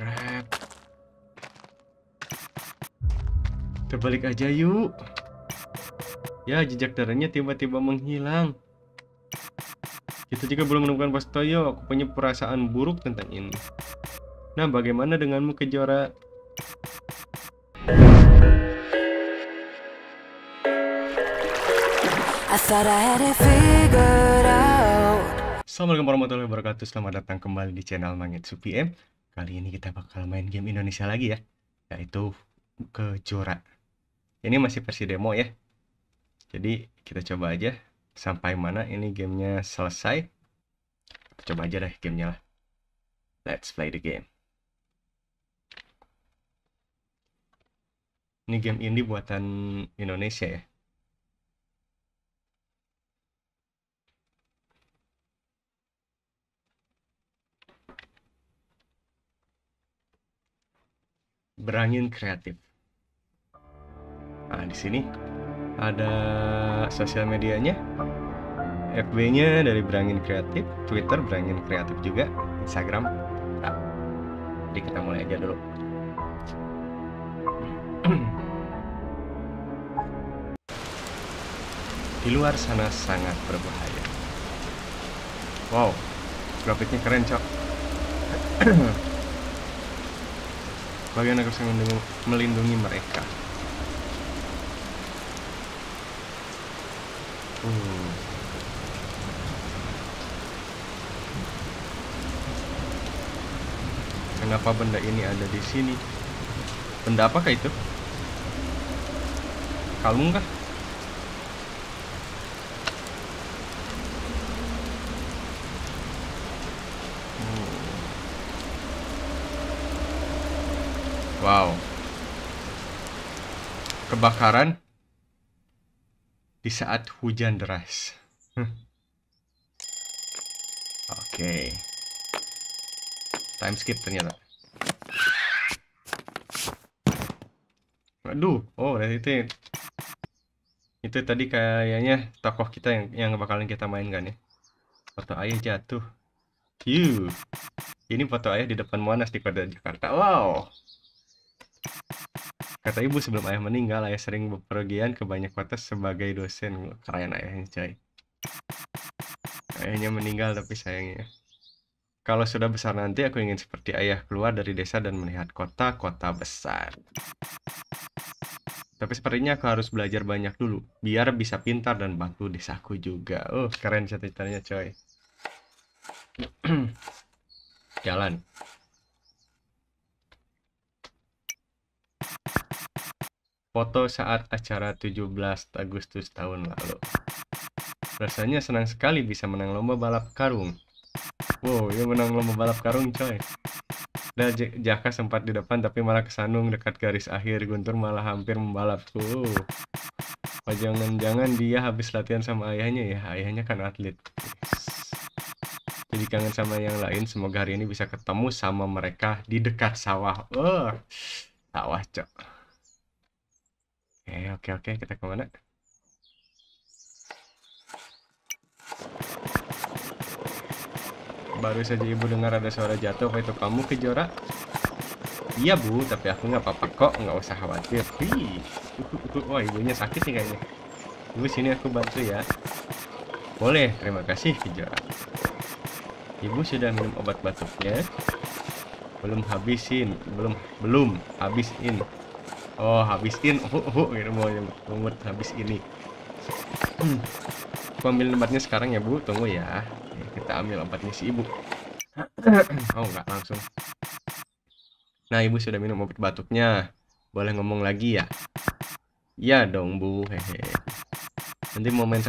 Keren. Terbalik aja yuk. Ya, jejak darahnya tiba-tiba menghilang. Kita juga belum menemukan Pak Sutoyo. Aku punya perasaan buruk tentang ini. Nah, bagaimana denganmu, Kejora? Assalamualaikum warahmatullahi wabarakatuh. Selamat datang kembali di channel Mangetsu VM. Kali ini kita bakal main game Indonesia lagi ya, yaitu Kejora. Ini masih versi demo ya. Jadi kita coba aja sampai mana ini gamenya selesai. Kita coba aja deh gamenya lah. Let's play the game. Ini game indie buatan Indonesia ya. Berangin Kreatif. Nah, di sini ada sosial medianya, FB-nya dari Berangin Kreatif, Twitter Berangin Kreatif juga, Instagram. Nah, jadi kita mulai aja dulu. Di luar sana sangat berbahaya. Wow, grafiknya keren cok. Bagian aku sangat melindungi mereka. Kenapa benda ini ada di sini? Benda apakah itu? Kalung kah? Wow. Kebakaran di saat hujan deras. Oke. Time skip ternyata. Aduh, oh itu tadi kayaknya tokoh kita yang bakalan kita mainkan ya. Foto ayah jatuh. Yuh. Ini foto ayah di depan Monas di kota Jakarta. Wow. Kata ibu sebelum ayah meninggal, ayah sering bepergian ke banyak kota sebagai dosen. Keren ayahnya coy. Ayahnya meninggal tapi sayangnya. Kalau sudah besar nanti aku ingin seperti ayah, keluar dari desa dan melihat kota-kota besar. Tapi sepertinya aku harus belajar banyak dulu, biar bisa pintar dan bantu desaku juga. Oh keren ceritanya coy. Jalan. Foto saat acara 17 Agustus tahun lalu. Rasanya senang sekali bisa menang lomba balap karung. Wow, dia menang lomba balap karung coy. Dan Jaka sempat di depan tapi malah kesandung dekat garis akhir. Guntur malah hampir membalapku. Oh, jangan-jangan dia habis latihan sama ayahnya ya. Ayahnya kan atlet. Yes. Jadi kangen sama yang lain. Semoga hari ini bisa ketemu sama mereka di dekat sawah. Oh, sawah coy. Oke, kita kemana? Baru saja ibu dengar ada suara jatuh. Apa itu kamu, Kejora? Iya bu, tapi aku nggak apa-apa kok, nggak usah khawatir. Wih, wah ibunya sakit sih kayaknya. Ibu sini aku bantu ya. Boleh, terima kasih Kejora. Ibu sudah minum obat batuknya? Belum habisin. Oh habisin, gitu mau nyemut habis ini. Aku ambil obatnya sekarang ya bu, tunggu ya. Kita ambil obatnya si ibu. Oh nggak langsung. Nah ibu sudah minum obat batuknya, boleh ngomong lagi ya? Iya dong bu, hehe. Nanti mau main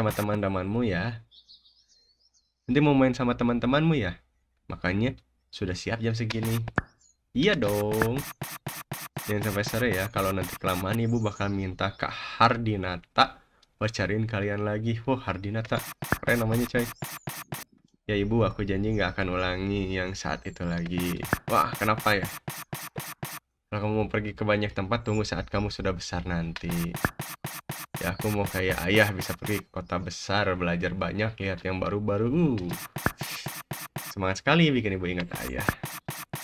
sama teman-temanmu ya? Makanya sudah siap jam segini. Iya dong. Jangan sampai sore ya, kalau nanti kelamaan ibu bakal minta Kak Hardinata bercariin kalian lagi. Wah, Hardinata, keren namanya coy. Ya ibu, aku janji nggak akan ulangi yang saat itu lagi. Wah, kenapa ya? Kalau kamu mau pergi ke banyak tempat, tunggu saat kamu sudah besar nanti. Ya, aku mau kayak ayah bisa pergi ke kota besar, belajar banyak, lihat yang baru-baru. Semangat sekali bikin ibu ingat ayah.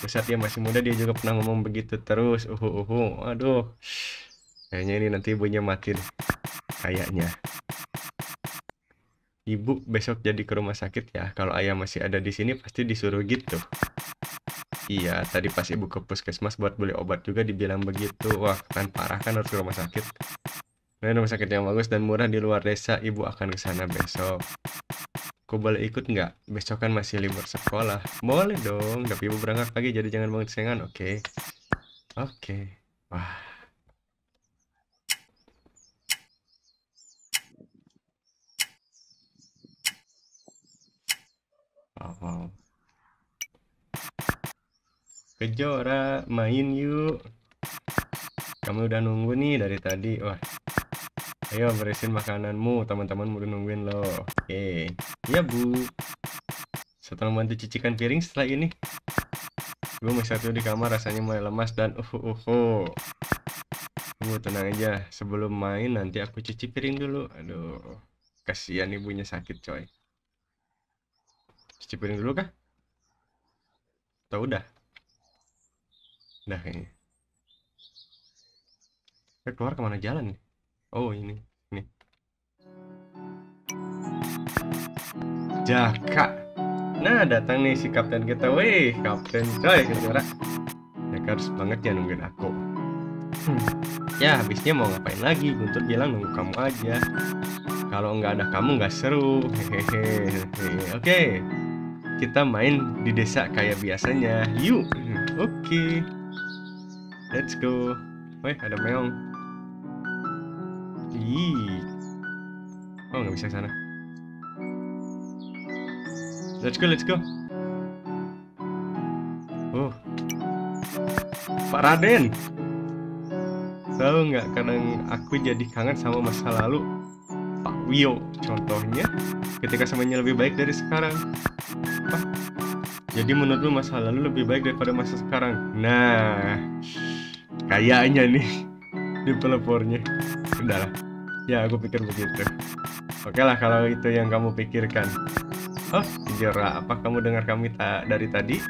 Saat dia masih muda dia juga pernah ngomong begitu terus. Aduh. Kayaknya ini nanti ibunya mati. Kayaknya. Ibu besok jadi ke rumah sakit ya. Kalau ayah masih ada di sini pasti disuruh gitu. Iya, tadi pas ibu ke puskesmas buat beli obat juga dibilang begitu. Wah, kan parah kan harus ke rumah sakit. Nah, rumah sakit yang bagus dan murah di luar desa. Ibu akan ke sana besok. Aku boleh ikut nggak? Besok kan masih libur sekolah. Boleh dong, tapi ibu berangkat pagi jadi jangan bangun siangan. Oke. Oke. Wah. Wow. Kejora, main yuk. Kamu udah nunggu nih dari tadi. Wah. Ayo beresin makananmu, teman-teman udah nungguin lo. Oke. Iya, Bu. Setelah membantu cucikan piring setelah ini. Gue masih satu di kamar rasanya mulai lemas dan tenang aja, sebelum main nanti aku cuci piring dulu. Aduh. Kasihan ibunya sakit, coy. Cuci piring dulu kah? Atau udah? Udah kayaknya. Kita keluar kemana jalan nih? Oh ini. Ini. Jaka. Nah datang nih si kapten kita. Wih kapten coy. Jaka harus banget ya nungguin aku. Ya habisnya mau ngapain lagi. Guntur bilang nunggu kamu aja. Kalau nggak ada kamu nggak seru. Hehehe. Oke. Kita main di desa kayak biasanya. Yuk. Oke. Let's go. Woi, ada meong. Ih. Oh, nggak bisa ke sana. Let's go, let's go. Oh. Pak Raden. Tahu nggak kadang aku jadi kangen sama masa lalu. Pak Wio contohnya ketika semuanya lebih baik dari sekarang. Apa? Jadi menurutmu masa lalu lebih baik daripada masa sekarang? Nah, kayaknya nih di teleponnya. Udahlah. Ya, aku pikir begitu. Oke lah kalau itu yang kamu pikirkan. Oh, Kejora, apa kamu dengar kami dari tadi?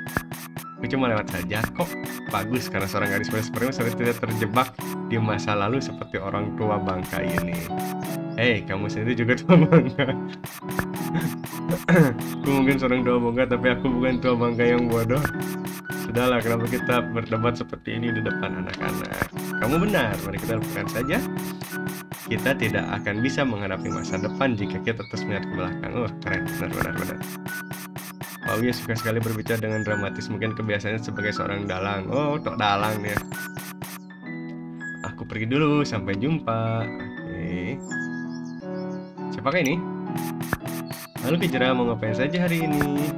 Aku cuma lewat saja kok. Bagus karena seorang gadis muda sepertimu sering tidak terjebak di masa lalu seperti orang tua bangka ini. Hei, kamu sendiri juga tua bangka. Aku mungkin seorang tua bangka, tapi aku bukan tua bangka yang bodoh. Sudahlah, kenapa kita berdebat seperti ini di depan anak-anak? Kamu benar, mari kita lupakan saja. Kita tidak akan bisa menghadapi masa depan jika kita terus melihat ke belakang. Wah, keren, benar-benar. Pak Wia suka sekali berbicara dengan dramatis, mungkin kebiasaannya sebagai seorang dalang. Oh, tok dalang ya. Aku pergi dulu, sampai jumpa. Oke. Siapakah ini? Lalu Kejora mau ngapain saja hari ini?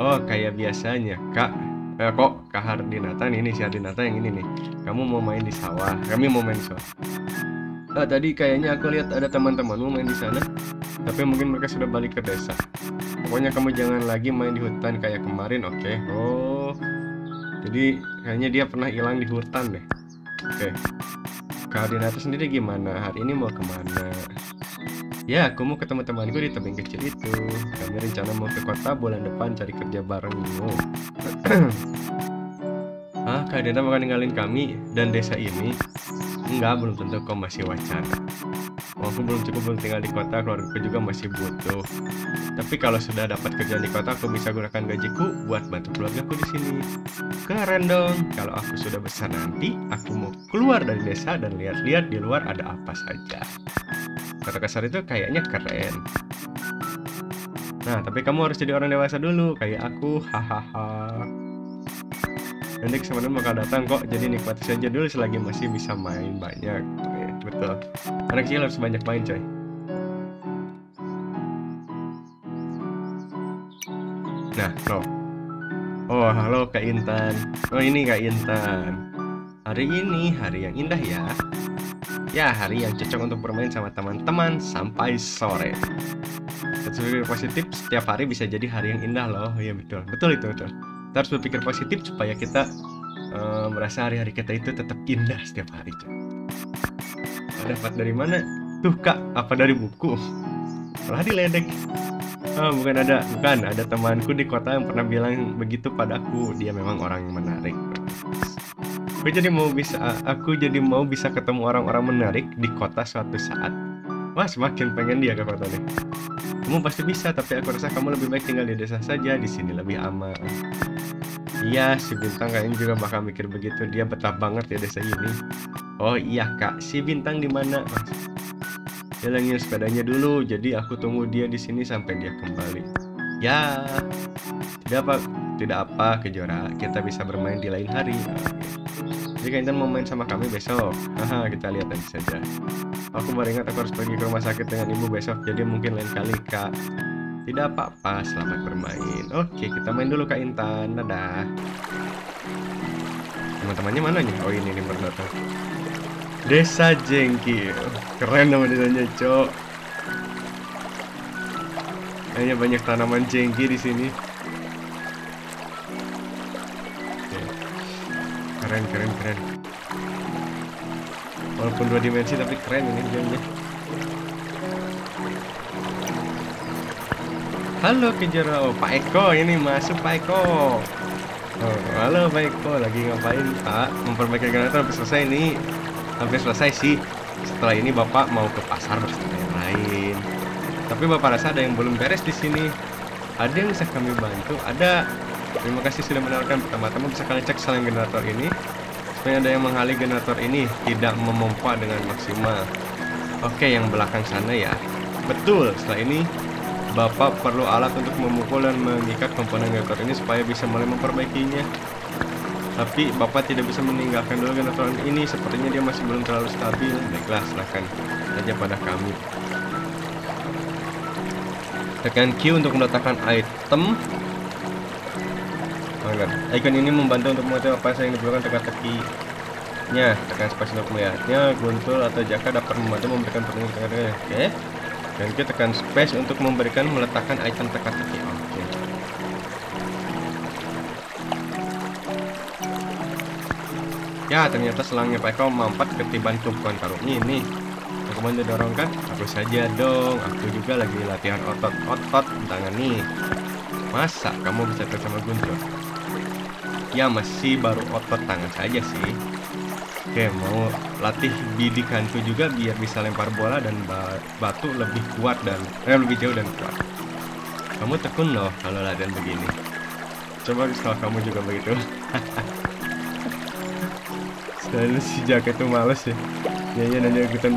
Oh, kayak biasanya, Kak. Kok Kak Hardinata nih, si Hardinata yang ini nih. Kamu mau main di sawah? Kami mau main sawah. Oh, tadi kayaknya aku lihat ada teman-temanmu main di sana. Tapi mungkin mereka sudah balik ke desa. Pokoknya kamu jangan lagi main di hutan kayak kemarin, oke? Okay? Oh, jadi kayaknya dia pernah hilang di hutan deh. Oke. Okay. Kak Hardinata sendiri gimana? Hari ini mau kemana? Ya, aku mau ketemu temanku di tebing kecil itu. Kami rencana mau ke kota bulan depan cari kerja bareng. Oh. Ah, Kak Dena bakal ninggalin kami dan desa ini? Enggak, belum tentu kok masih wacana. Aku belum cukup tinggal di kota, keluargaku juga masih butuh. Tapi kalau sudah dapat kerjaan di kota, aku bisa gunakan gajiku buat bantu keluargaku di sini. Keren dong. Kalau aku sudah besar nanti, aku mau keluar dari desa dan lihat-lihat di luar ada apa saja. Kata kasar itu kayaknya keren. Nah, tapi kamu harus jadi orang dewasa dulu, kayak aku. Hahaha. Nanti kesempatan bakal datang kok, jadi nikmati saja dulu selagi masih bisa main banyak. Betul. Anak kecil harus banyak main, coy. Nah, loh. Oh, halo Kak Intan. Oh, ini Kak Intan. Hari ini hari yang indah ya. Ya, hari yang cocok untuk bermain sama teman-teman sampai sore. Berpikir positif setiap hari bisa jadi hari yang indah loh. Ya betul, betul itu betul. Kita harus berpikir positif supaya kita merasa hari-hari kita itu tetap indah setiap hari. Dapat dari mana? Tuh kak, apa dari buku? Malah diledek. Oh, bukan ada temanku di kota yang pernah bilang begitu padaku. Dia memang orang yang menarik. Aku jadi mau bisa ketemu orang-orang menarik di kota suatu saat. Wah, semakin pengen dia ke kota nih. Kamu pasti bisa, tapi aku rasa kamu lebih baik tinggal di desa saja. Di sini lebih aman. Iya, si Bintang kayaknya juga bakal mikir begitu. Dia betah banget ya desa ini. Oh iya kak, si Bintang di mana? Dia lagi sepedanya dulu, jadi aku tunggu dia di sini sampai dia kembali. Ya, tidak apa Kejora. Kita bisa bermain di lain hari. Jika Intan mau main sama kami besok, haha, kita lihat nanti saja. Aku baru ingat aku harus pergi ke rumah sakit dengan ibu besok, jadi mungkin lain kali kak. Tidak apa-apa, selamat bermain. Oke, kita main dulu kak Intan, dadah. Teman-temannya mana nih? Oh ini berdatang. Desa Jengki, keren nama desanya cok. Kayaknya banyak tanaman jengki di sini. Keren. Walaupun 2 dimensi tapi keren ini gamenya. Halo Kejora, oh, Pak Eko ini masuk Pak Eko. Oh, halo Pak Eko, lagi ngapain Pak? Memperbaiki generator hampir selesai sih. Setelah ini Bapak mau ke pasar bersama yang lain. Tapi Bapak rasa ada yang belum beres di sini. Ada yang bisa kami bantu? Ada. Terima kasih sudah menawarkan. Pertama-tama bisa kalian cek saling generator ini. Supaya ada yang menghali generator ini tidak memompa dengan maksimal. Oke, yang belakang sana ya. Betul. Setelah ini Bapak perlu alat untuk memukul dan mengikat komponen generator ini supaya bisa mulai memperbaikinya. Tapi Bapak tidak bisa meninggalkan dulu generator ini. Sepertinya dia masih belum terlalu stabil. Baiklah, silahkan saja pada kami. Tekan Q untuk meletakkan item. Icon ini membantu untuk mengetahui apa yang diperlukan teka-tekinya. Tekan spasi untuk melihatnya. Guntur atau Jaka dapat membantu memberikan pertolongan teka-tekinya. Oke. Dan kita tekan space untuk meletakkan item teka-teki. Oke. Ya, ternyata selangnya Pak Eko mampat ketiban tumpukan karungnya ini. Kemudian didorongkan. Aku saja dong. Aku juga lagi latihan otot-otot tangan nih. Masa kamu bisa bersama Guntur? Ya masih baru otot tangan saja sih. Oke, mau latih bidikanku juga biar bisa lempar bola dan batu lebih kuat dan lebih jauh dan kuat. Kamu tekun loh kalau latihan begini. Coba kalau kamu juga begitu. Selalu si Jaka itu males ya. Ya dan ikutan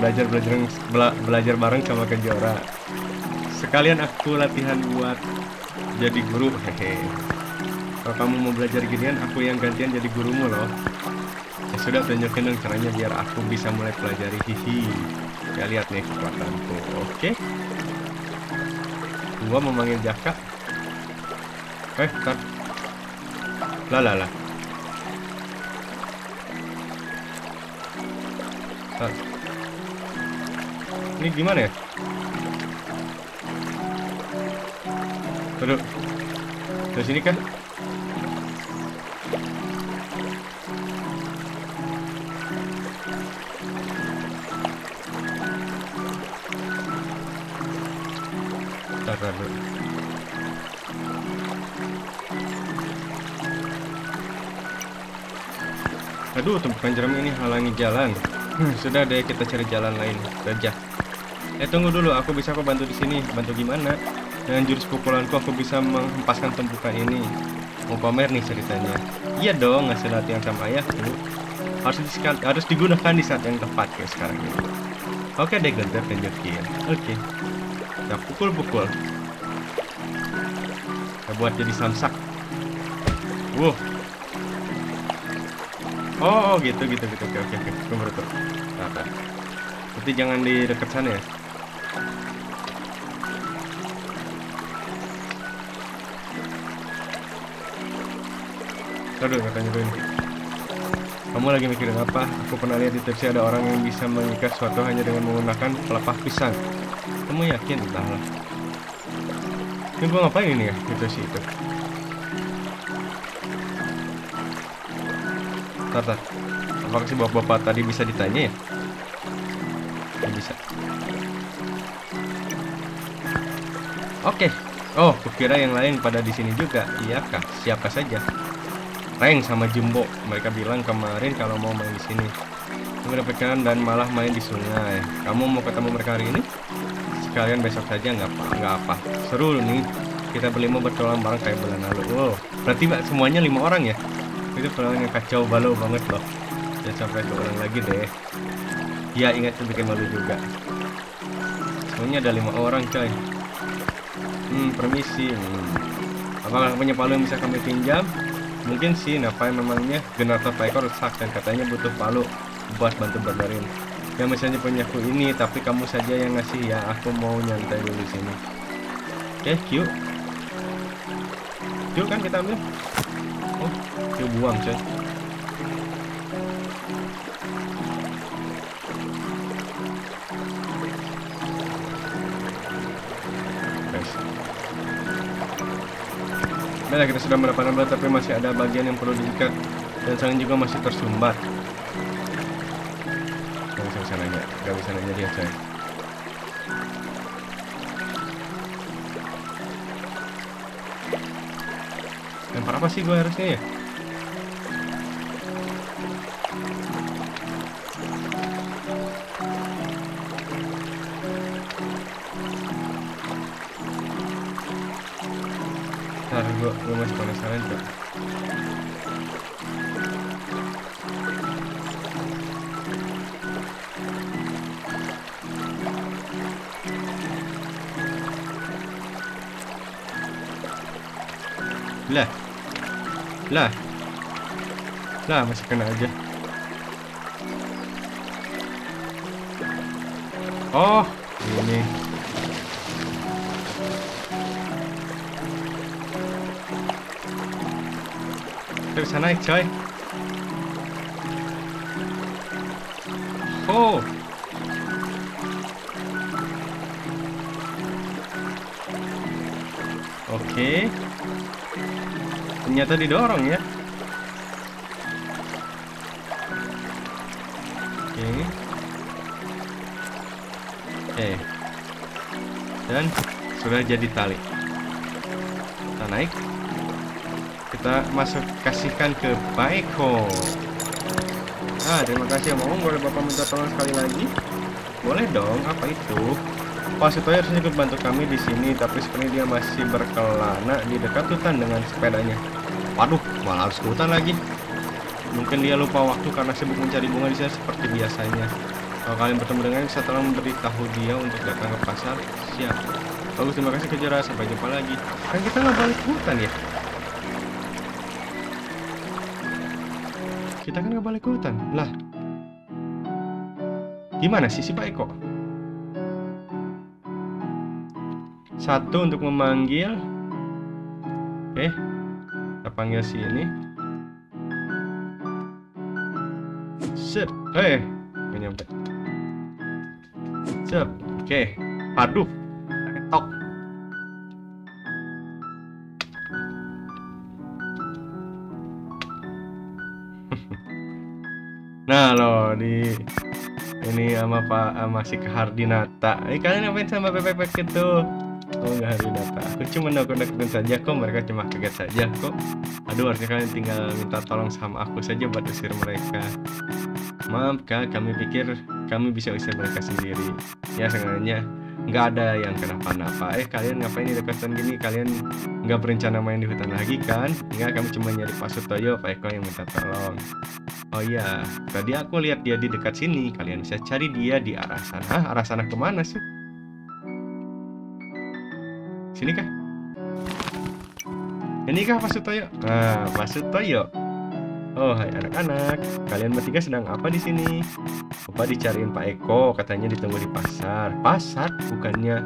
belajar bareng sama Kejora. Sekalian aku latihan buat jadi guru. Hehe. Kalau kamu mau belajar ginian, aku yang gantian jadi gurumu loh. Ya sudah, tunjukin dong caranya biar aku bisa mulai pelajari. Hihi. Ya lihat nih kekuatanku. Oke. Gua memanggil Jaka. Tar. Lah. Tar. Ini gimana ya? Aduh. Dari sini kah? Aduh, tumpukan jerami ini halangi jalan. Sudah deh, kita cari jalan lain saja. Tunggu dulu, aku bisa kok bantu di sini. Bantu gimana? Dengan jurus pukulanku aku bisa menghempaskan tumpukan ini. Mau pamer nih ceritanya. Iya dong, ngasih latihan sama ayahku. Harus digunakan di saat yang tepat kayak sekarang ini. Oke deh, Guntur tunjukin. Oke. Kita pukul-pukul. Kita buat jadi samsak. Wow. Oh gitu. Oke. Kumber. Tata. Berarti jangan di dekat sana ya. Aduh, katanya tuh ini. Kamu lagi mikirin apa? Aku pernah lihat di TV ada orang yang bisa mengikat suatu hanya dengan menggunakan pelepah pisang. Kamu yakin? Entahlah. Ini gua ngapain ini ya? Itu sih itu. Tata. Apakah si bapak-bapak tadi bisa ditanya ya? Bisa. Oke. Oh, kukira yang lain pada di sini juga. Iya kah? Siapa saja? Reng sama Jumbo. Mereka bilang kemarin kalau mau main di sini. Mereka dan malah main di sungai. Kamu mau ketemu mereka hari ini? Sekalian besok saja nggak apa? Nggak apa. Seru nih. Kita berlima bertolong bareng kayak bulan lalu. Wow. Berarti semuanya 5 orang ya? Itu perang yang kacau balau banget loh. Jangan sampai keulang lagi deh. Ya ingat itu bikin malu juga. Semuanya ada 5 orang coy. Permisi. Apakah punya palu yang bisa kami pinjam? Mungkin sih. Napa memangnya generator Pak Eko rusak dan katanya butuh palu buat bantu berdarin. Ya misalnya punya aku ini, tapi kamu saja yang ngasih ya. Aku mau nyantai dulu di sini. Oke, Q. Q kan kita ambil. Oh, Q buang coy. Baiklah, kita sudah mendapatkan berat, tapi masih ada bagian yang perlu diikat dan selain juga masih tersumbat. Gak bisa nanya dia coy. Lempar apa sih gue harusnya ya? Gue masih penasaran tuh. Lah masih kena aja. Oh ini. Bisa naik coy. Oh. Oke. Ternyata didorong ya. Oke. Dan sudah jadi tali. Kita naik. Kita masuk kasihkan ke Pak Eko. Terima kasih Om. Boleh Bapak minta tolong sekali lagi? Boleh dong. Apa itu? Pak Sutoyo harusnya ikut bantu kami di sini, tapi sepertinya dia masih berkelana di dekat hutan dengan sepedanya. Waduh, malah harus ke hutan lagi. Mungkin dia lupa waktu karena sibuk mencari bunga di sana seperti biasanya. Kalau kalian bertemu dengannya, bisa tolong memberitahu dia untuk datang ke pasar. Siap. Bagus, terima kasih Kejora. Sampai jumpa lagi. Kan kita nggak balik ke hutan ya? Kita kan nggak balik ke hutan. Lah, gimana sih si Pak Eko? 1 untuk memanggil. Oke, kita panggil si ini. Sip. Nggak nyampe. Sip. Oke. Aduh. Ketok. Nah loh, di ini sama Pak masih ke Hardinata. Kalian ngapain sama bebek gitu? Oh enggak, Hardinata. Aku cuma nakut-nakutin saja kok, mereka cuma kaget saja kok. Aduh, harusnya kalian tinggal minta tolong sama aku saja buat usir mereka. Maaf Kak, kami pikir kami bisa usir mereka sendiri. Ya sebenarnya nggak ada yang kenapa-napa. Kalian ngapain di dekatan gini? Kalian nggak berencana main di hutan lagi kan? Nggak, kami cuma nyari Pak Sutoyo, Pak Eko yang minta tolong. Oh iya, tadi aku lihat dia di dekat sini. Kalian bisa cari dia di arah sana. Hah, arah sana kemana sih? Sini kah? Ini kah Pak Sutoyo? Nah, Pak Sutoyo. Oh, hai anak-anak. Kalian bertiga sedang apa di sini? Bapak dicariin Pak Eko, katanya ditunggu di pasar. Pasar? Bukannya.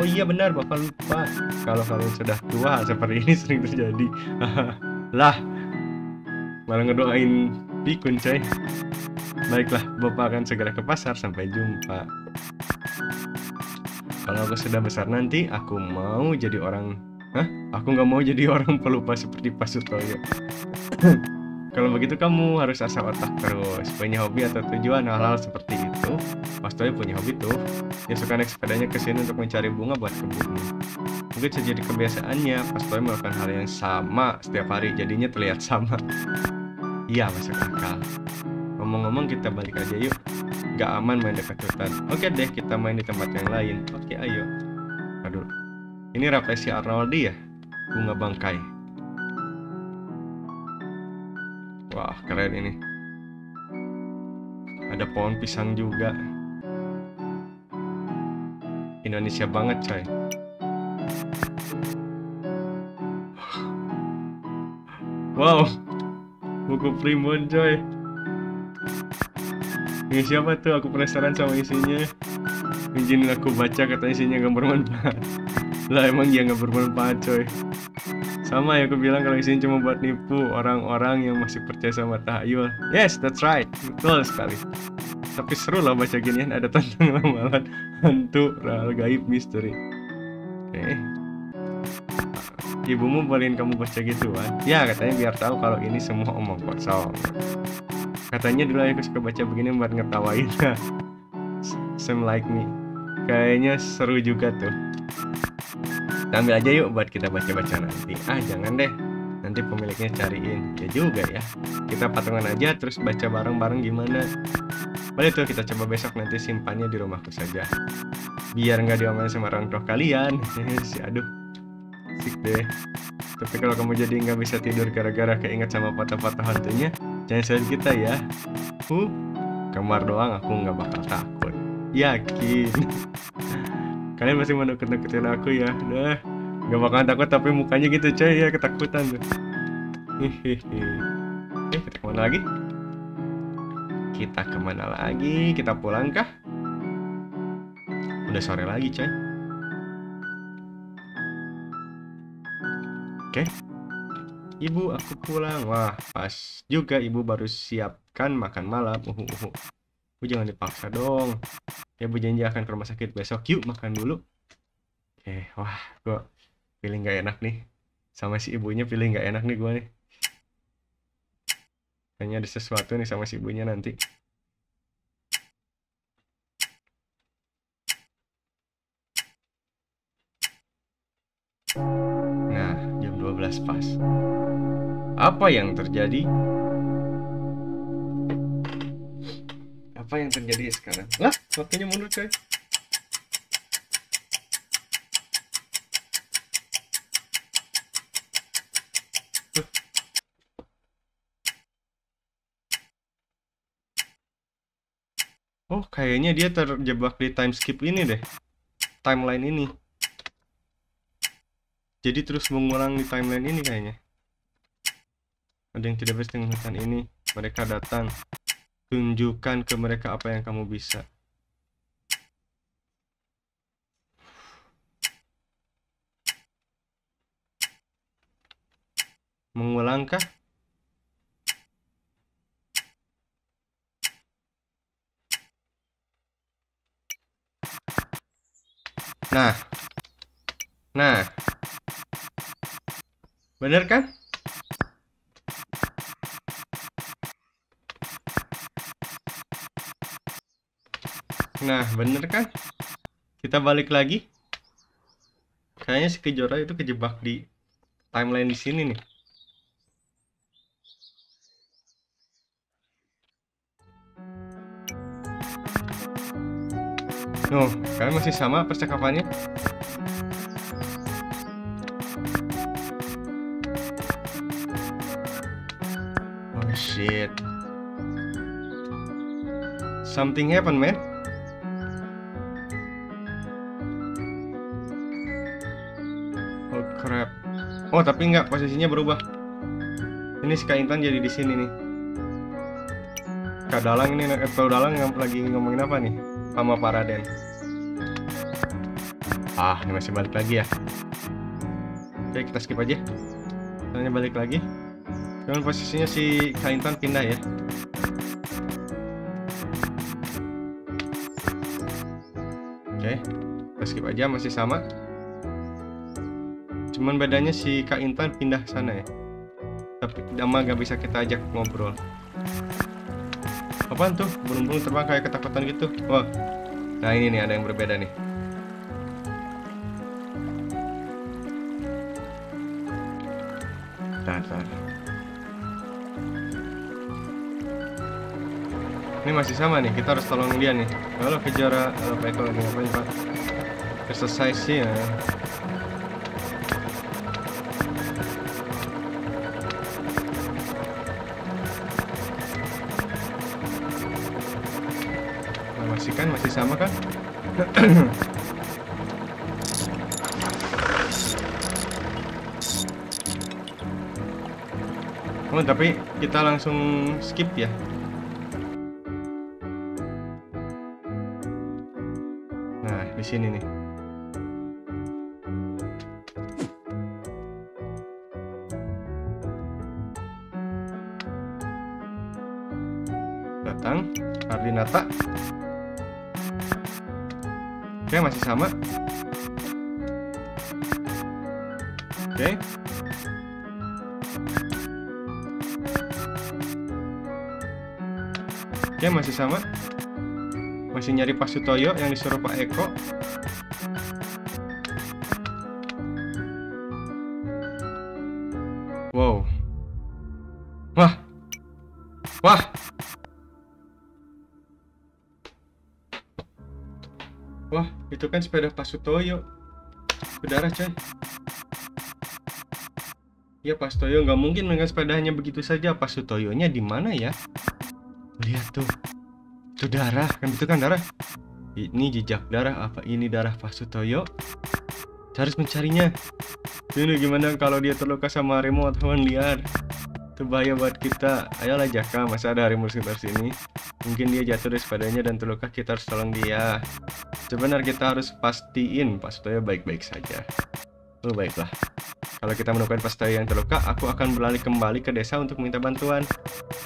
Oh iya benar, Bapak lupa. Kalau kalian sudah tua, seperti ini sering terjadi. Lah, malah ngedoain pikun, coy. Baiklah, Bapak akan segera ke pasar. Sampai jumpa. Kalau aku sudah besar nanti, aku mau jadi orang... Hah? Aku nggak mau jadi orang pelupa seperti Pak Sutoyo. Kalau begitu kamu harus asah otak terus. Punya hobi atau tujuan hal-hal seperti itu. Mas Toyo punya hobi tuh. Dia suka naik sepedanya ke sini untuk mencari bunga buat kebunnya. Mungkin bisa jadi kebiasaannya Pak Sutoyo melakukan hal yang sama setiap hari, jadinya terlihat sama. Iya, masuk akal. Ngomong-ngomong kita balik aja yuk, nggak aman main dekat hutan. Oke deh, kita main di tempat yang lain. Oke, ayo. Aduh, ini Rafflesia arnoldi ya, bunga bangkai. Wah, keren ini. Ada pohon pisang juga. Indonesia banget coy. Wow, buku primbon coy. Ini siapa tuh? Aku penasaran sama isinya. Izinin aku baca, kata isinya gak bermanfaat. Lah emang dia gak bermanfaat coy. Sama ya, aku bilang kalau isinya cuma buat nipu orang-orang yang masih percaya sama tahayul. Yes, that's right. Betul sekali. Tapi seru lah baca ginian, ada tentang ramalan hantu, rahal gaib, misteri. Oke. Ibumu bolehin kamu baca gituan? Ya, katanya biar tahu kalau ini semua omong kosong. Katanya dulu aku suka baca begini buat ngetawain. Same like me. Kayaknya seru juga tuh. Kita ambil aja yuk buat kita baca-baca nanti. Ah jangan deh, nanti pemiliknya cariin. Ya juga ya, kita patungan aja terus baca bareng-bareng gimana. Boleh tuh, kita coba besok nanti simpannya di rumahku saja. Biar nggak diomelin sama orang tua kalian. Si aduh, sik deh. Tapi kalau kamu jadi nggak bisa tidur gara-gara keinget sama foto-foto hantunya, jangan selain kita ya. Kamar doang aku nggak bakal takut. Yakin. Kalian masih mau deket-deketin aku ya? Dah, gak bakalan takut tapi mukanya gitu coy ya, ketakutan tuh. Kita kemana lagi? Kita kemana lagi? Kita pulang kah? Udah sore lagi coy. Oke. Ibu, aku pulang. Wah, pas juga ibu baru siapkan makan malam. Bu jangan dipaksa dong. Ya bu janji akan ke rumah sakit besok. Yuk makan dulu. Oke, wah gue pilih nggak enak nih. Sama si ibunya pilih nggak enak nih gue nih. Kayaknya ada sesuatu nih sama si ibunya nanti. Nah, jam 12 pas. Apa yang terjadi? Apa yang terjadi sekarang? Lah, waktunya mundur coy. Oh, kayaknya dia terjebak di time skip ini deh. Timeline ini. Jadi terus mengulang di timeline ini kayaknya. Ada yang tidak beres dengan hutan ini. Mereka datang. Tunjukkan ke mereka apa yang kamu bisa. Mengulangkah? Nah. Nah. Bener kan? Nah, bener kan? Kita balik lagi. Kayaknya si Kejora itu kejebak di timeline di sini nih. Noh, kalian masih sama percakapannya? Oh shit. Something happened, man. Oh, tapi enggak, posisinya berubah. Ini si Kak Intan jadi di sini nih. Kak Dalang ini, atau Dalang lagi ngomongin apa nih? Sama Pak Raden. Ah, ini masih balik lagi ya. Oke, kita skip aja. Soalnya balik lagi. Cuman posisinya si Kak Intan pindah ya. Oke, kita skip aja, masih sama. Cuman bedanya si Kak Intan pindah sana ya. Tapi Dama gak bisa kita ajak ngobrol. Apaan tuh? Burung-burung terbang kayak ketakutan gitu. Wah. Nah ini nih ada yang berbeda nih. Ini masih sama nih, kita harus tolong dia nih. Kalau Kejora, kalau Pak Eko lagi ngapain Pak? Exercise ya. Nah, masih kan, masih sama kan? Oh, tapi kita langsung skip ya. Di sini nih. Datang Hardinata. Oke, masih sama. Oke. Oke, masih sama. Masih nyari Pak Sutoyo yang disuruh Pak Eko. Wow. Wah. Wah. Wah, itu kan sepeda Pak Sutoyo. Berdarah, coy. Ya, Pak Sutoyo nggak mungkin dengan sepedanya begitu saja. Pak Sutoyonya di mana ya? Lihat tuh. Itu darah, kan itu kan darah. Ini jejak darah, apa ini darah Pak Sutoyo? Harus mencarinya. Ini gimana kalau dia terluka sama harimau atau hewan liar? Itu bahaya buat kita. Ayolah Jaka, masa ada harimau sekitar sini? Mungkin dia jatuh dari sepedanya dan terluka, kita harus tolong dia. Sebenarnya kita harus pastiin Pak Sutoyo baik-baik saja. Oh baiklah. Kalau kita menemukan Pak Sutoyo yang terluka, aku akan berlari kembali ke desa untuk minta bantuan.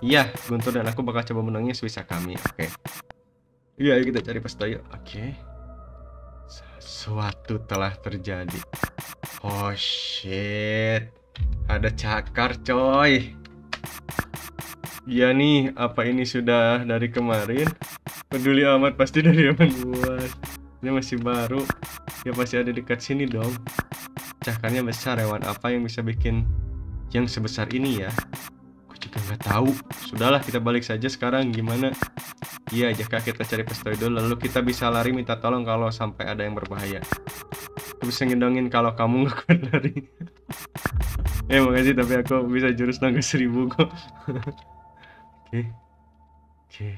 Iya, Guntur dan aku bakal coba menangnya sebisa kami. Oke. Iya, kita cari Pak Sutoyo. Oke. Sesuatu telah terjadi. Oh shit. Ada cakar, coy. Iya nih, apa ini sudah dari kemarin? Peduli amat, pasti dari zaman buat. Ini masih baru. Ya pasti ada dekat sini dong. Cakarnya besar, hewan apa yang bisa bikin yang sebesar ini ya? Nggak tahu. Sudahlah, kita balik saja sekarang. Gimana? Iya, Jaka, kita cari Pestoido lalu kita bisa lari minta tolong kalau sampai ada yang berbahaya. Aku bisa ngendongin kalau kamu nggak kuat lari. Makasih, tapi aku bisa jurus naga 1000 kok. Oke.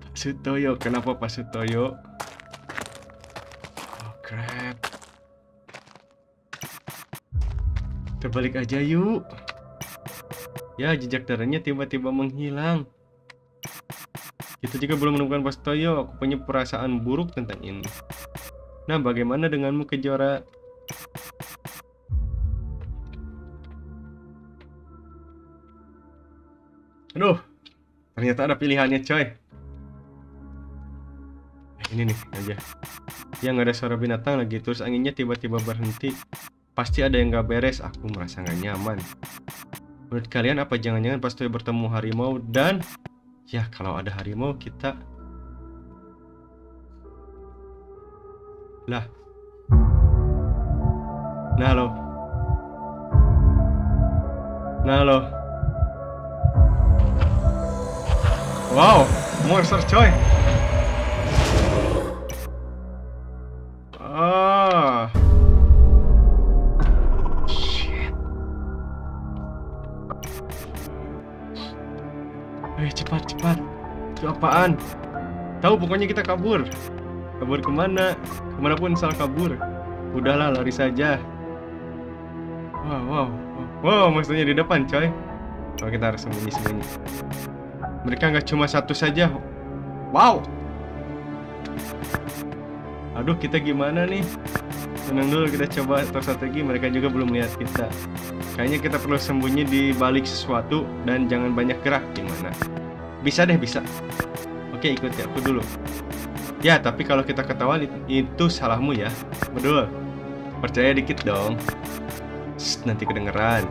Pak Sutoyo, kenapa Pak Sutoyo? Oh crap. Terbalik aja yuk. Ya, jejak darahnya tiba-tiba menghilang. Kita juga belum menemukan Pak Sutoyo. Aku punya perasaan buruk tentang ini. Nah, bagaimana denganmu, Kejora? Aduh, ternyata ada pilihannya, coy. Ini nih aja. Ya, nggak ada suara binatang lagi. Terus anginnya tiba-tiba berhenti. Pasti ada yang nggak beres. Aku merasa nggak nyaman. Menurut kalian apa jangan-jangan Pak Sutoyo bertemu harimau dan... Ya, kalau ada harimau kita... Lah. Nah lo. Nah lo. Wow, monster coy. Cepat. Itu apaan? Tahu, pokoknya kita kabur. Kabur kemana? Kemanapun asal kabur. Udahlah, lari saja. Wow, maksudnya di depan, coy. Kalau kita harus sembunyi-sembunyi. Mereka nggak cuma satu saja. Wow. Aduh, kita gimana nih? Tenang dulu, kita coba atur strategi. Mereka juga belum lihat kita. Kayaknya kita perlu sembunyi di balik sesuatu dan jangan banyak gerak. Gimana? Bisa deh, bisa. Oke, ikuti aku dulu. Ya, tapi kalau kita ketahuan itu salahmu ya. Betul. Percaya dikit dong. Shh, nanti kedengeran.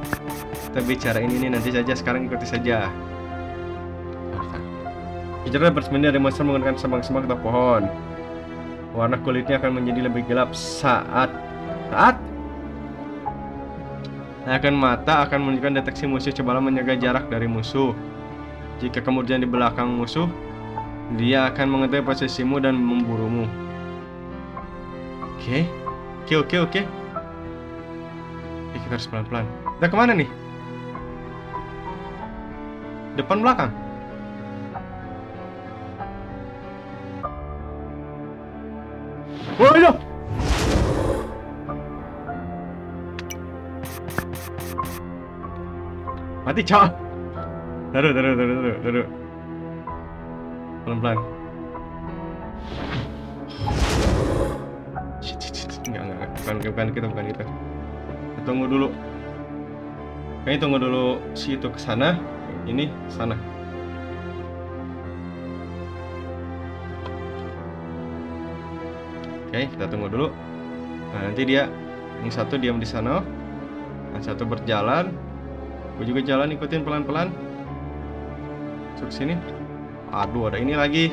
Kita bicara ini nanti saja, sekarang ikuti saja. Kejora bersembunyi dari monster menggunakan semak-semak atau pohon. Warna kulitnya akan menjadi lebih gelap saat Naikkan mata akan menunjukkan deteksi musuh, cobalah menjaga jarak dari musuh. Jika kemudian di belakang musuh, dia akan mengetahui posisimu dan memburumu. Oke. Kita harus pelan-pelan. Kita kemana nih? Depan belakang? Woi, mati cok. Taruh. Pelan-pelan. Bukan kita. Tunggu dulu. Kayaknya tunggu dulu si itu ke sana, ini ke sana. Oke, kita tunggu dulu. Nah, nanti dia yang satu diam di sana, yang satu berjalan. Gue juga jalan ikutin pelan-pelan. Masuk sini. Aduh, ada ini lagi.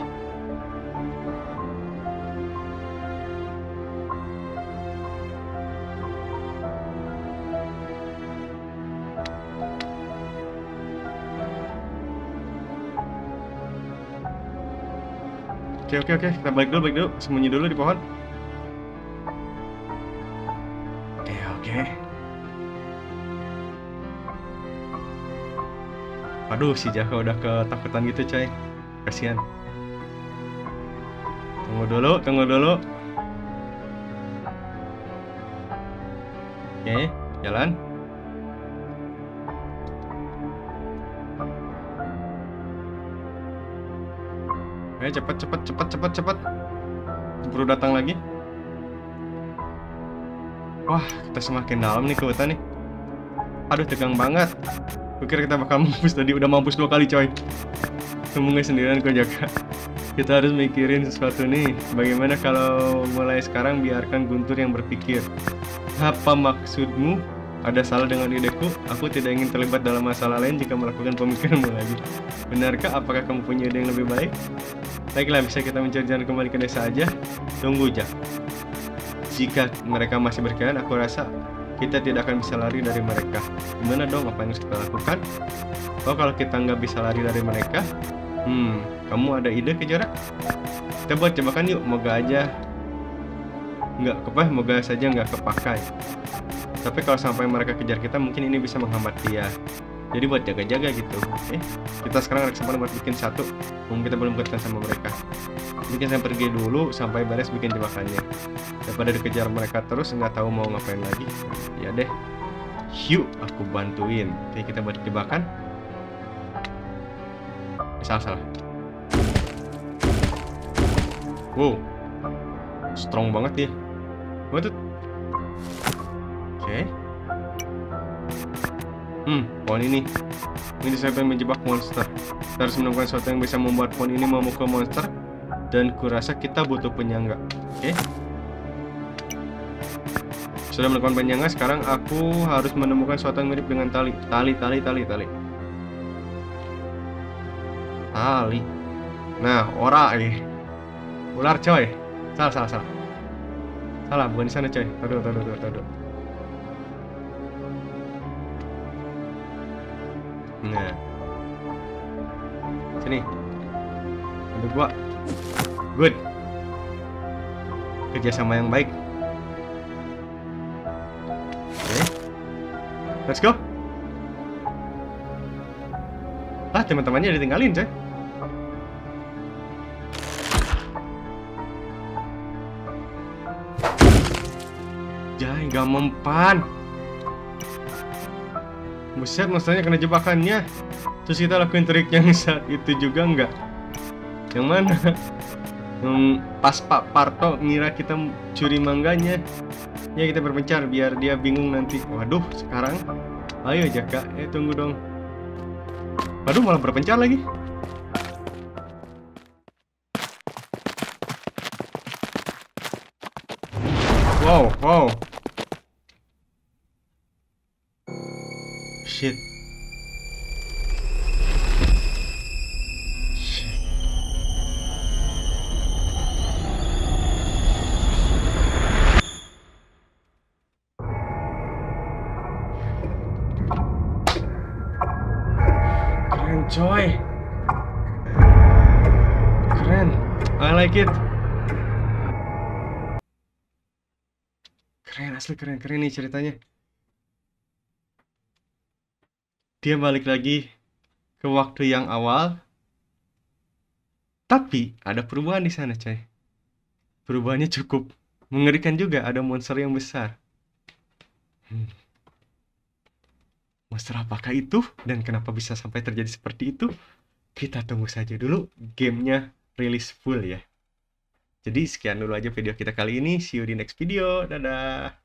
Oke, kita balik dulu, sembunyi dulu di pohon. Oke. Aduh, si Jaka udah ketakutan gitu coy. Kasihan. Tunggu dulu. Oke, jalan. Ayo cepet. Baru datang lagi. Wah, kita semakin dalam nih ke hutan nih. Aduh, tegang banget. Gue kira kita bakal mampus tadi, udah mampus 2 kali coy. Semuanya sendirian kok Jaka. Kita harus mikirin sesuatu nih. Bagaimana kalau mulai sekarang biarkan Guntur yang berpikir. Apa maksudmu? Ada salah dengan ideku? Aku tidak ingin terlibat dalam masalah lain jika melakukan pemikiranmu lagi. Benarkah? Apakah kamu punya ide yang lebih baik? Baiklah, bisa kita mencari jalan kembali ke desa aja. Tunggu, Jak. Jika mereka masih berkeliaran, aku rasa kita tidak akan bisa lari dari mereka. Gimana dong? Apa yang harus kita lakukan? Oh, kalau kita nggak bisa lari dari mereka, kamu ada ide Kejora? Kita buat jebakan yuk, moga saja nggak kepakai. Tapi kalau sampai mereka kejar kita, mungkin ini bisa menghambat dia. Jadi buat jaga-jaga gitu. Kita sekarang ada kesempatan buat bikin satu. Mungkin kita belum ketemu sama mereka. Mungkin saya pergi dulu sampai beres bikin jebakannya. Daripada dikejar mereka terus nggak tahu mau ngapain lagi. Ya deh. Yuk, aku bantuin. Oke, kita buat jebakan. Salah. Wow, strong banget dia. Waduh. Pohon ini. Ini disampaikan menjebak monster. Kita harus menemukan sesuatu yang bisa membuat pohon ini memukul monster. Dan kurasa kita butuh penyangga. Oke. Sudah melakukan penyangga, sekarang aku harus menemukan sesuatu yang mirip dengan tali. Tali. Nah, ular coy. Salah. Salah, bukan di sana coy. Taduh. Nah, sini untuk gua. Good, kerjasama yang baik. Oke. Let's go. Teman-temannya ditinggalin coy. Jai, gak mempan. Buset, monsternya kena jebakannya. Terus kita lakuin trik yang saat itu juga enggak. Yang mana? Pas Pak Parto ngira kita curi mangganya. Ya, kita berpencar biar dia bingung nanti. Waduh, sekarang. Ayo Jaka, tunggu dong. Waduh, malah berpencar lagi. Wow. Shit. Keren coy. Keren. I like it. Keren, asli keren-keren nih ceritanya. Dia balik lagi ke waktu yang awal. Tapi ada perubahan di sana, coy. Perubahannya cukup mengerikan juga, ada monster yang besar. Monster apakah itu? Dan kenapa bisa sampai terjadi seperti itu? Kita tunggu saja dulu gamenya rilis full ya. Jadi sekian dulu aja video kita kali ini. See you di next video. Dadah!